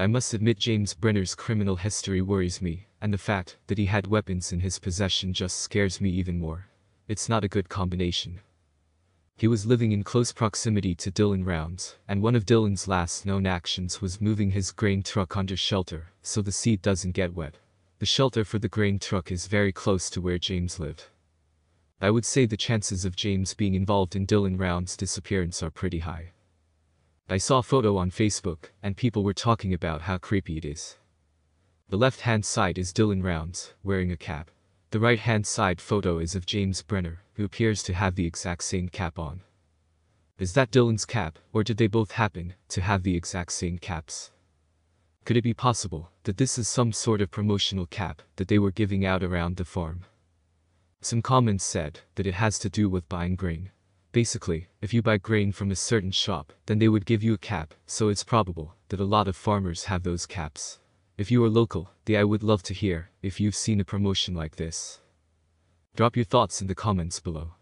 I must admit James Brenner's criminal history worries me, and the fact that he had weapons in his possession just scares me even more. It's not a good combination. He was living in close proximity to Dylan Rounds, and one of Dylan's last known actions was moving his grain truck under shelter, so the seed doesn't get wet. The shelter for the grain truck is very close to where James lived. I would say the chances of James being involved in Dylan Rounds' disappearance are pretty high. I saw a photo on Facebook, and people were talking about how creepy it is. The left-hand side is Dylan Rounds, wearing a cap. The right-hand side photo is of James Brenner, who appears to have the exact same cap on. Is that Dylan's cap, or did they both happen to have the exact same caps? Could it be possible that this is some sort of promotional cap that they were giving out around the farm? Some comments said that it has to do with buying grain. Basically, if you buy grain from a certain shop, then they would give you a cap, so it's probable that a lot of farmers have those caps. If you are local, I would love to hear if you've seen a promotion like this. Drop your thoughts in the comments below.